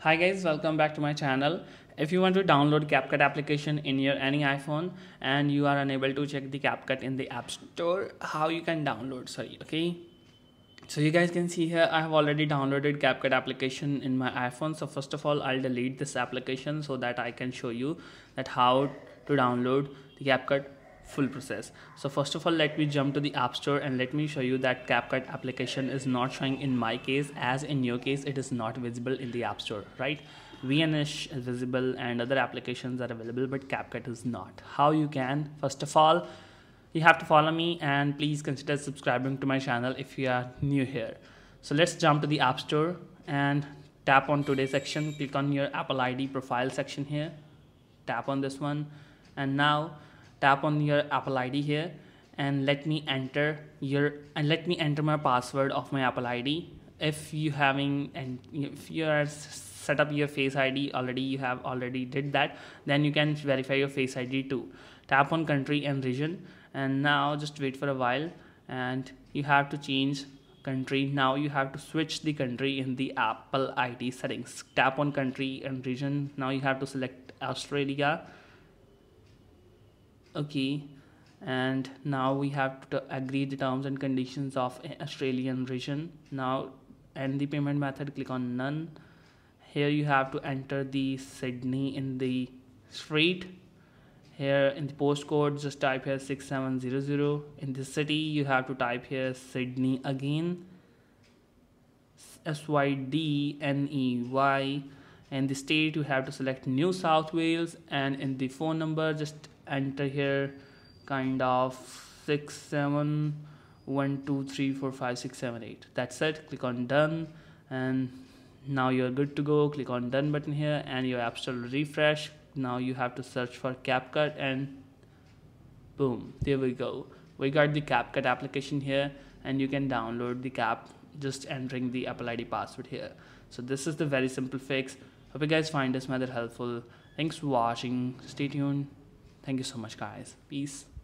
Hi guys, welcome back to my channel. If you want to download CapCut application in your any iPhone and you are unable to check the CapCut in the App Store, how you can download? Okay, so you guys can see here I have already downloaded CapCut application in my iPhone. So first of all, I'll delete this application so that I can show you that how to download the CapCut full process. So first of all, let me jump to the App Store and let me show you that CapCut application is not showing in my case. As in your case, it is not visible in the App Store, right? VN-ish is visible and other applications are available, but CapCut is not. How you can? First of all, you have to follow me and please consider subscribing to my channel if you are new here. So let's jump to the App Store and tap on today's section. Click on your Apple ID profile section here, tap on this one, and now tap on your Apple ID here and let me enter my password of my Apple ID. If you are set up your Face ID already, you have already did that, then you can verify your Face ID too. Tap on country and region, and now just wait for a while and you have to change country. Now you have to switch the country in the Apple ID settings. Tap on country and region. Now you have to select Australia. Okay, and now we have to agree the terms and conditions of Australian region. Now, and the payment method, click on none. Here you have to enter the Sydney in the street. Here in the postcode, just type here 6700. In the city, you have to type here Sydney again, Sydney. In the state, you have to select New South Wales, and in the phone number, just enter here 6712345678. That's it. Click on done and now you're good to go. Click on done button here and your App Store will refresh. Now you have to search for CapCut and boom, there we go, we got the CapCut application here and you can download the cap just entering the Apple ID password here. So this is the very simple fix. Hope you guys find this method helpful. Thanks for watching, stay tuned. Thank you so much guys. Peace.